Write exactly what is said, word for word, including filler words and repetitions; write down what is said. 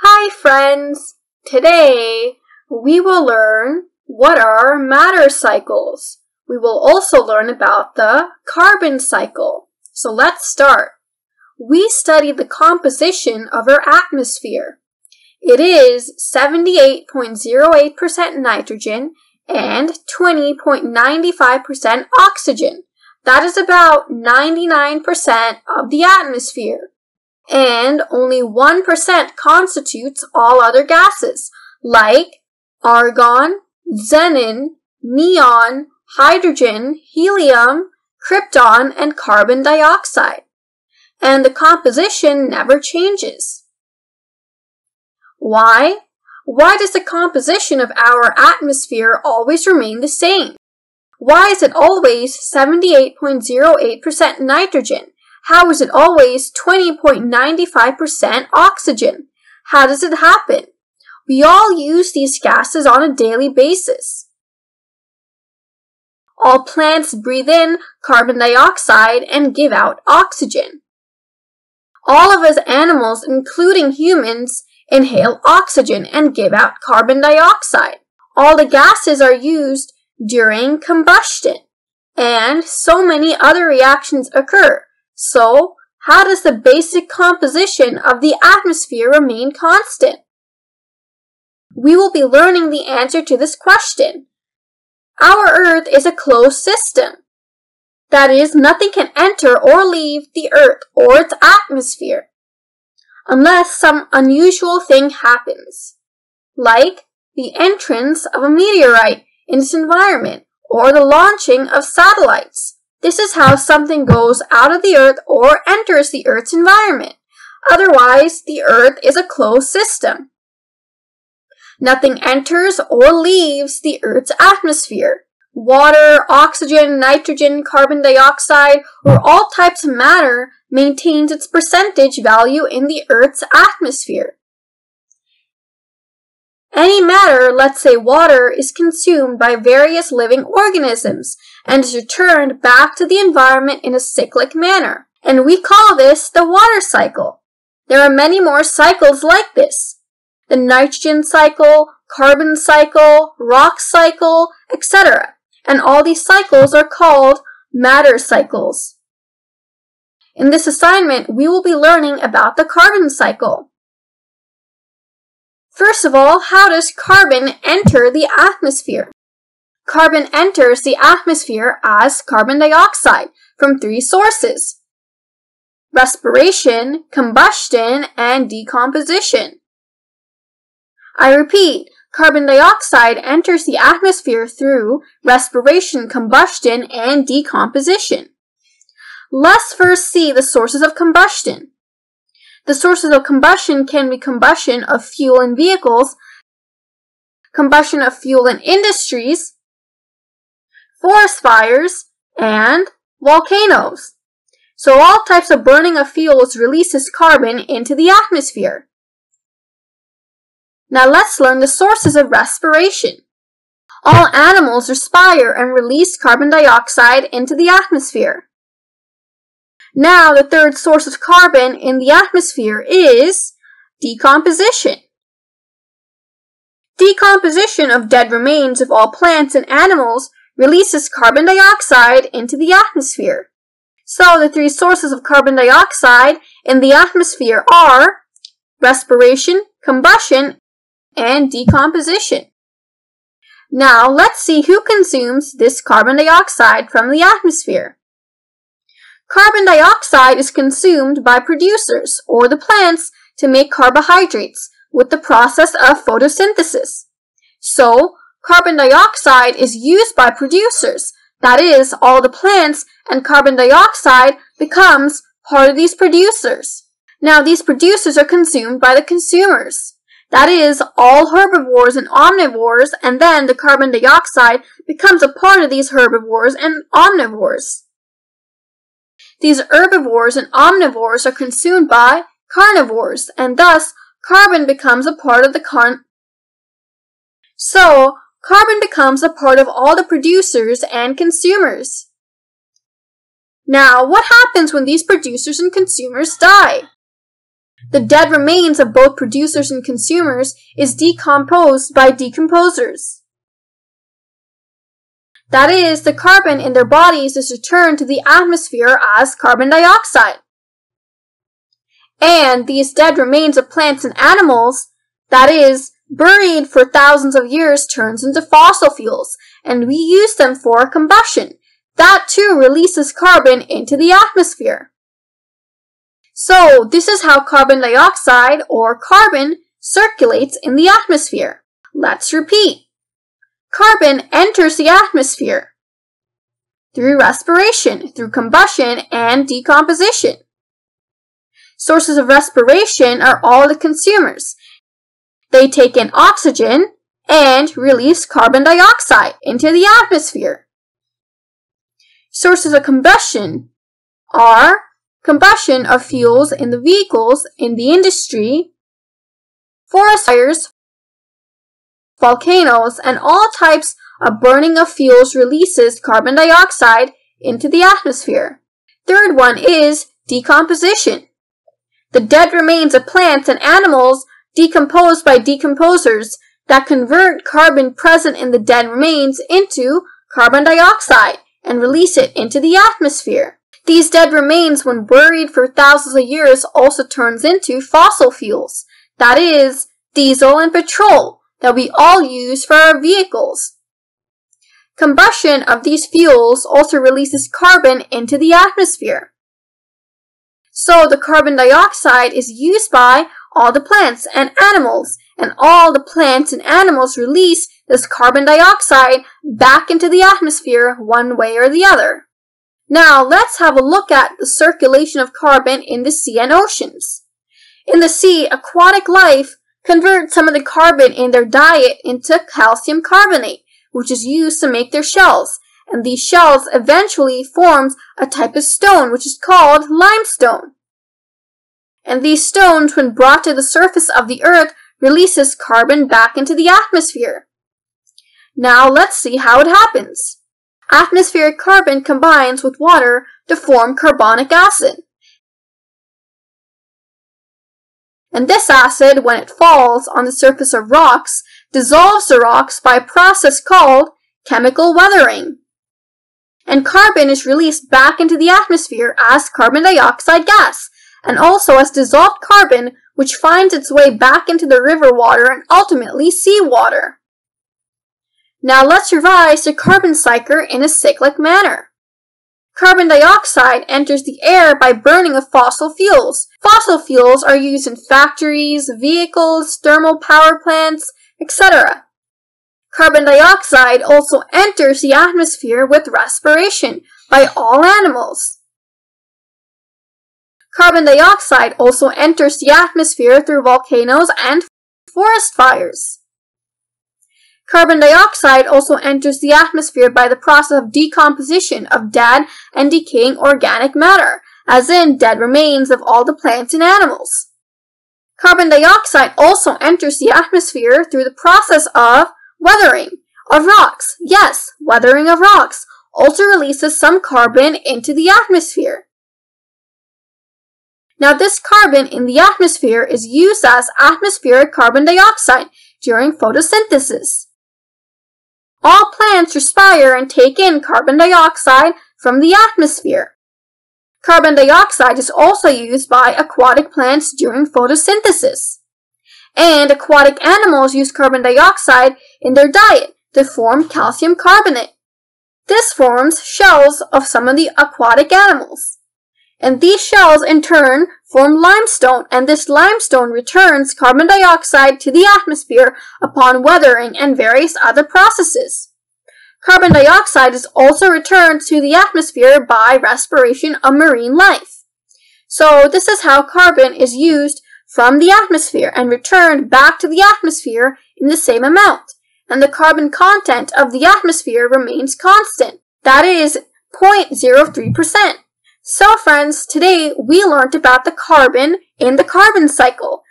Hi friends! Today we will learn what are matter cycles. We will also learn about the carbon cycle. So let's start. We study the composition of our atmosphere. It is seventy-eight point zero eight percent nitrogen and twenty point nine five percent oxygen. That is about ninety-nine percent of the atmosphere. And only one percent constitutes all other gases like argon, xenon, neon, hydrogen, helium, krypton, and carbon dioxide. And the composition never changes. Why? Why does the composition of our atmosphere always remain the same? Why is it always seventy-eight point zero eight percent nitrogen? How is it always twenty point nine five percent oxygen? How does it happen? We all use these gases on a daily basis. All plants breathe in carbon dioxide and give out oxygen. All of us animals, including humans, inhale oxygen and give out carbon dioxide. All the gases are used during combustion, and so many other reactions occur. So, how does the basic composition of the atmosphere remain constant? We will be learning the answer to this question. Our Earth is a closed system. That is, nothing can enter or leave the Earth or its atmosphere unless some unusual thing happens, like the entrance of a meteorite in its environment or the launching of satellites. This is how something goes out of the Earth or enters the Earth's environment. Otherwise, the Earth is a closed system. Nothing enters or leaves the Earth's atmosphere. Water, oxygen, nitrogen, carbon dioxide, or all types of matter maintains its percentage value in the Earth's atmosphere. Any matter, let's say water, is consumed by various living organisms and is returned back to the environment in a cyclic manner. And we call this the water cycle. There are many more cycles like this. The nitrogen cycle, carbon cycle, rock cycle, et cetera. And all these cycles are called matter cycles. In this assignment, we will be learning about the carbon cycle. First of all, how does carbon enter the atmosphere? Carbon enters the atmosphere as carbon dioxide from three sources: respiration, combustion, and decomposition. I repeat, carbon dioxide enters the atmosphere through respiration, combustion, and decomposition. Let's first see the sources of combustion. The sources of combustion can be combustion of fuel in vehicles, combustion of fuel in industries, forest fires, and volcanoes. So all types of burning of fuels releases carbon into the atmosphere. Now let's learn the sources of respiration. All animals respire and release carbon dioxide into the atmosphere. Now, the third source of carbon in the atmosphere is decomposition. Decomposition of dead remains of all plants and animals releases carbon dioxide into the atmosphere. So, the three sources of carbon dioxide in the atmosphere are respiration, combustion, and decomposition. Now, let's see who consumes this carbon dioxide from the atmosphere. Carbon dioxide is consumed by producers or the plants to make carbohydrates with the process of photosynthesis. So, carbon dioxide is used by producers, that is, all the plants, and carbon dioxide becomes part of these producers. Now, these producers are consumed by the consumers, that is, all herbivores and omnivores, and then the carbon dioxide becomes a part of these herbivores and omnivores. These herbivores and omnivores are consumed by carnivores, and thus carbon becomes a part of the carn. So, carbon becomes a part of all the producers and consumers. Now, what happens when these producers and consumers die? The dead remains of both producers and consumers is decomposed by decomposers. That is, the carbon in their bodies is returned to the atmosphere as carbon dioxide. And these dead remains of plants and animals, that is, buried for thousands of years, turns into fossil fuels, and we use them for combustion. That too releases carbon into the atmosphere. So this is how carbon dioxide, or carbon, circulates in the atmosphere. Let's repeat. Carbon enters the atmosphere through respiration, through combustion, and decomposition. Sources of respiration are all the consumers. They take in oxygen and release carbon dioxide into the atmosphere. Sources of combustion are combustion of fuels in the vehicles, in the industry, forest fires, volcanoes, and all types of burning of fuels releases carbon dioxide into the atmosphere. Third one is decomposition. The dead remains of plants and animals decomposed by decomposers that convert carbon present in the dead remains into carbon dioxide and release it into the atmosphere. These dead remains, when buried for thousands of years, also turns into fossil fuels. That is, diesel and petrol that we all use for our vehicles. Combustion of these fuels also releases carbon into the atmosphere. So the carbon dioxide is used by all the plants and animals, and all the plants and animals release this carbon dioxide back into the atmosphere one way or the other. Now let's have a look at the circulation of carbon in the sea and oceans. In the sea, aquatic life converts some of the carbon in their diet into calcium carbonate, which is used to make their shells, and these shells eventually forms a type of stone which is called limestone. And these stones, when brought to the surface of the earth, releases carbon back into the atmosphere. Now let's see how it happens. Atmospheric carbon combines with water to form carbonic acid. And this acid, when it falls on the surface of rocks, dissolves the rocks by a process called chemical weathering. And carbon is released back into the atmosphere as carbon dioxide gas, and also as dissolved carbon, which finds its way back into the river water and ultimately seawater. Now let's revise the carbon cycle in a cyclic manner. Carbon dioxide enters the air by burning of fossil fuels. Fossil fuels are used in factories, vehicles, thermal power plants, et cetera. Carbon dioxide also enters the atmosphere with respiration by all animals. Carbon dioxide also enters the atmosphere through volcanoes and forest fires. Carbon dioxide also enters the atmosphere by the process of decomposition of dead and decaying organic matter, as in dead remains of all the plants and animals. Carbon dioxide also enters the atmosphere through the process of weathering of rocks. Yes, weathering of rocks also releases some carbon into the atmosphere. Now, this carbon in the atmosphere is used as atmospheric carbon dioxide during photosynthesis. All plants respire and take in carbon dioxide from the atmosphere. Carbon dioxide is also used by aquatic plants during photosynthesis. And aquatic animals use carbon dioxide in their diet to form calcium carbonate. This forms shells of some of the aquatic animals. And these shells in turn form limestone, and this limestone returns carbon dioxide to the atmosphere upon weathering and various other processes. Carbon dioxide is also returned to the atmosphere by respiration of marine life. So this is how carbon is used from the atmosphere and returned back to the atmosphere in the same amount, and the carbon content of the atmosphere remains constant. That is zero point zero three percent. So friends, today we learned about the carbon in the carbon cycle.